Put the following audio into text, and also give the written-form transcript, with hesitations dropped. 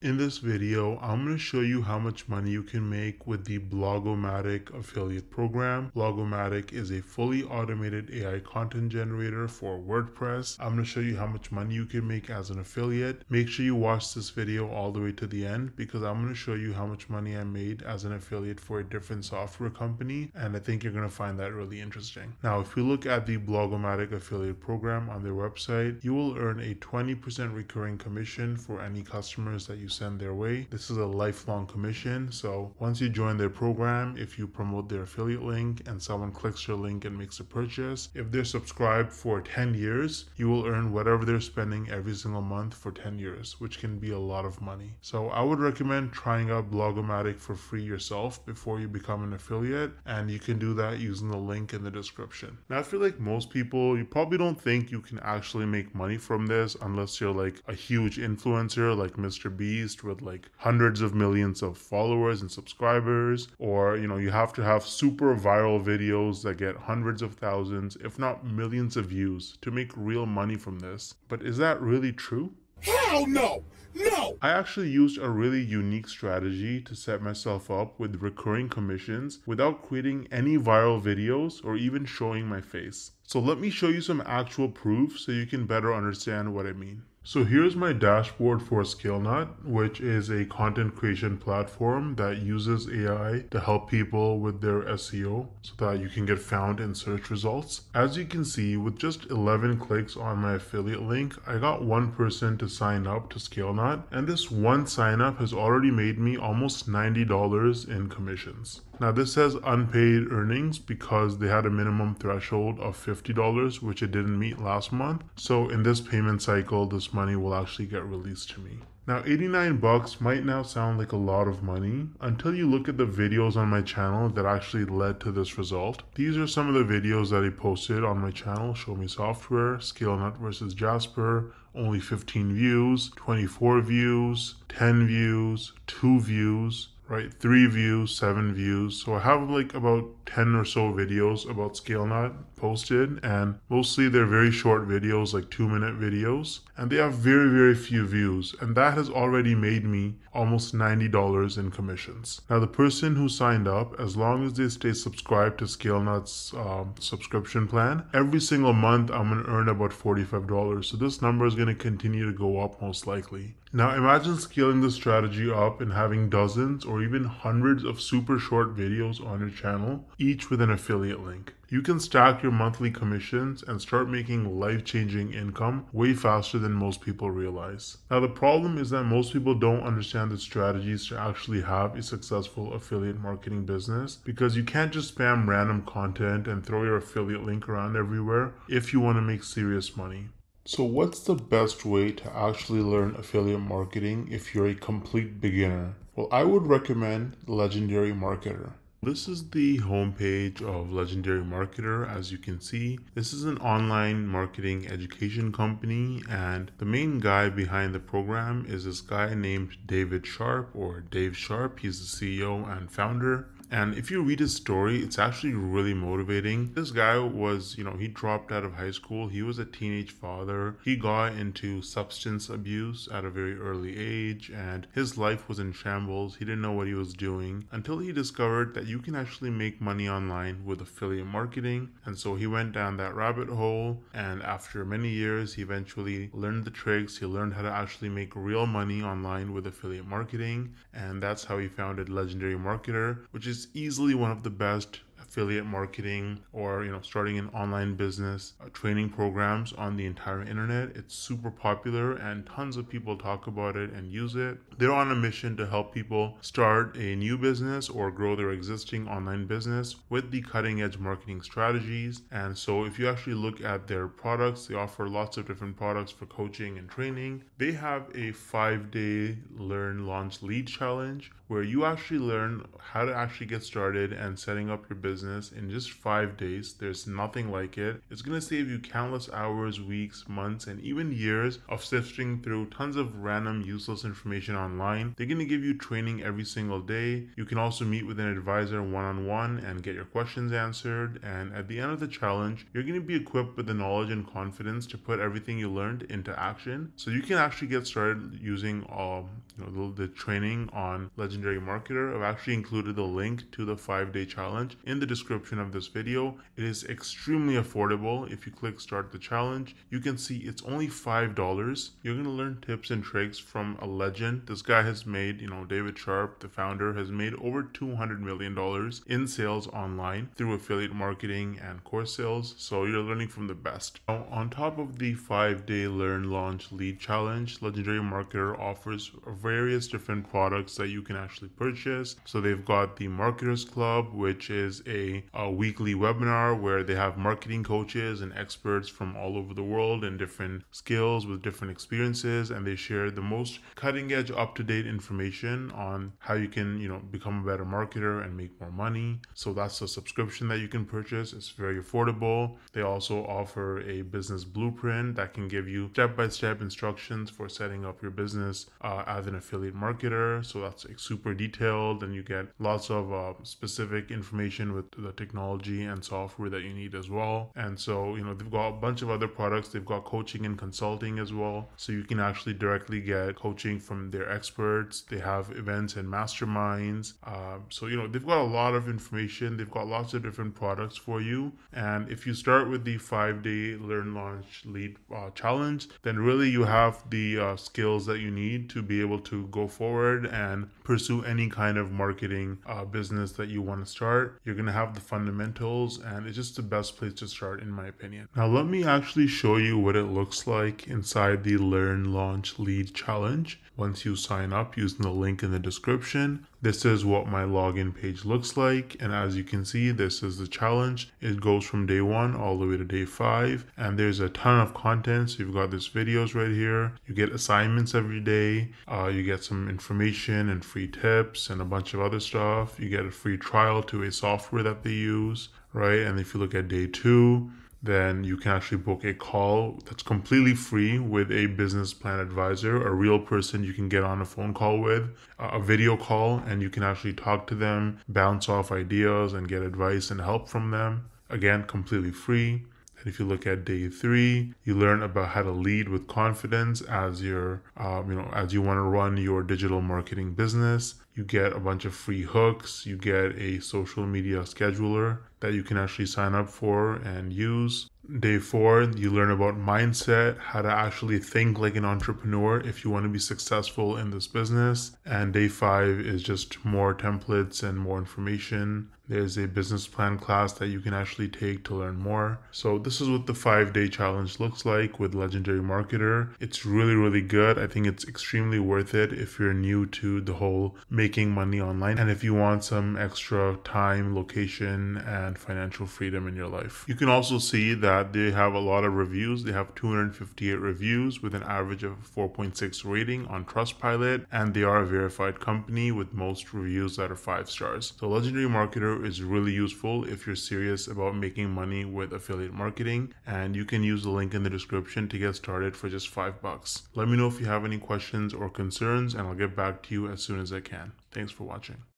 In this video, I'm going to show you how much money you can make with the Bloggomatic affiliate program. Bloggomatic is a fully automated AI content generator for WordPress. I'm going to show you how much money you can make as an affiliate. Make sure you watch this video all the way to the end because I'm going to show you how much money I made as an affiliate for a different software company, and I think you're going to find that really interesting. Now, if you look at the Bloggomatic affiliate program on their website, you will earn a 20% recurring commission for any customers that you send their way. This is a lifelong commission, so once you join their program, if you promote their affiliate link and someone clicks your link and makes a purchase, if they're subscribed for 10 years, you will earn whatever they're spending every single month for 10 years, which can be a lot of money. So I would recommend trying out Bloggomatic for free yourself before you become an affiliate, and you can do that using the link in the description. Now, I feel like most people, you probably don't think you can actually make money from this unless you're like a huge influencer like Mr. Beast with like hundreds of millions of followers and subscribers, or you have to have super viral videos that get hundreds of thousands, if not millions of views to make real money from this. But is that really true? Hell no! No! I actually used a really unique strategy to set myself up with recurring commissions without creating any viral videos or even showing my face. So let me show you some actual proof so you can better understand what I mean. So here's my dashboard for Scalenut, which is a content creation platform that uses AI to help people with their SEO so that you can get found in search results. As you can see, with just 11 clicks on my affiliate link, I got one person to sign up to Scalenut, and this one sign up has already made me almost $90 in commissions. Now, this says unpaid earnings because they had a minimum threshold of $50, which it didn't meet last month. So in this payment cycle, this money will actually get released to me. Now, 89 bucks might now sound like a lot of money until you look at the videos on my channel that actually led to this result. These are some of the videos that I posted on my channel: Show Me Software, Scalenut versus Jasper, only 15 views, 24 views, 10 views, 2 views. Right, 3 views, 7 views. So I have like about 10 or so videos about Scalenut posted, and mostly they're very short videos, like 2-minute videos, and they have very few views, and that has already made me almost $90 in commissions. Now, the person who signed up, as long as they stay subscribed to Scalenut's subscription plan, every single month I'm going to earn about $45. So this number is going to continue to go up most likely. Now, imagine scaling this strategy up and having dozens or even hundreds of super short videos on your channel, each with an affiliate link. You can stack your monthly commissions and start making life-changing income way faster than most people realize. Now, the problem is that most people don't understand the strategies to actually have a successful affiliate marketing business, because you can't just spam random content and throw your affiliate link around everywhere if you want to make serious money. So what's the best way to actually learn affiliate marketing if you're a complete beginner? Well, I would recommend Legendary Marketer. This is the homepage of Legendary Marketer. As you can see, this is an online marketing education company, and the main guy behind the program is this guy named David Sharpe, or Dave Sharpe. He's the CEO and founder. And if you read his story, it's actually really motivating. This guy was, he dropped out of high school. He was a teenage father. He got into substance abuse at a very early age, and his life was in shambles. He didn't know what he was doing until he discovered that you can actually make money online with affiliate marketing. And so he went down that rabbit hole, and after many years, he eventually learned the tricks. He learned how to actually make real money online with affiliate marketing. And that's how he founded Legendary Marketer, which is easily one of the best affiliate marketing, or starting an online business training programs on the entire internet. It's super popular, and tons of people talk about it and use it. They're on a mission to help people start a new business or grow their existing online business with the cutting edge marketing strategies. And so if you actually look at their products, they offer lots of different products for coaching and training. They have a 5-day learn, launch, lead challenge where you actually learn how to actually get started and setting up your business business in just 5 days. There's nothing like it. It's going to save you countless hours, weeks, months, and even years of sifting through tons of random useless information online. They're going to give you training every single day. You can also meet with an advisor one-on-one and get your questions answered. And at the end of the challenge, you're going to be equipped with the knowledge and confidence to put everything you learned into action. So you can actually get started using the training on Legendary Marketer. I've actually included the link to the 5-day challenge in the description of this video. It is extremely affordable. If you click start the challenge, you can see it's only $5. You're going to learn tips and tricks from a legend. This guy has made, David Sharpe, the founder, has made over $200 million in sales online through affiliate marketing and course sales. So you're learning from the best. Now, on top of the 5-day learn, launch, lead challenge, Legendary Marketer offers various different products that you can actually purchase. So they've got the Marketers Club, which is a weekly webinar where they have marketing coaches and experts from all over the world and different skills with different experiences, and they share the most cutting edge, up-to-date information on how you can become a better marketer and make more money. So that's a subscription that you can purchase. It's very affordable. They also offer a business blueprint that can give you step-by-step instructions for setting up your business as an affiliate marketer. So that's super detailed, and you get lots of specific information with the technology and software that you need as well. And so they've got a bunch of other products. They've got coaching and consulting as well, so you can actually directly get coaching from their experts. They have events and masterminds, so they've got a lot of information. They've got lots of different products for you. And if you start with the 5-day learn, launch, lead challenge, then really you have the skills that you need to be able to go forward and pursue any kind of marketing business that you want to start. You're going to have the fundamentals, and it's just the best place to start, in my opinion. Now let me actually show you what it looks like inside the learn, launch, lead challenge. Once you sign up using the link in the description, this is what my login page looks like. And as you can see, this is the challenge. It goes from day 1 all the way to day 5. And there's a ton of content. So you've got these videos right here. You get assignments every day. You get some information and free tips and a bunch of other stuff. You get a free trial to a software that they use, right? And if you look at day 2, then you can actually book a call that's completely free with a business plan advisor, a real person you can get on a phone call with, a video call, and you can actually talk to them, bounce off ideas and get advice and help from them. Again, completely free. And if you look at day 3, you learn about how to lead with confidence as your, as you want to run your digital marketing business. You get a bunch of free hooks. You get a social media scheduler that you can actually sign up for and use. Day 4, you learn about mindset, how to actually think like an entrepreneur if you want to be successful in this business. And day 5 is just more templates and more information. There's a business plan class that you can actually take to learn more. So this is what the 5-day challenge looks like with Legendary Marketer. It's really, really good. I think it's extremely worth it if you're new to the whole making money online, and if you want some extra time, location, and financial freedom in your life. You can also see that they have a lot of reviews. They have 258 reviews with an average of 4.6 rating on Trustpilot, and they are a verified company with most reviews that are 5 stars. So Legendary Marketer is really useful if you're serious about making money with affiliate marketing, and you can use the link in the description to get started for just $5. Let me know if you have any questions or concerns, and I'll get back to you as soon as I can. Thanks for watching.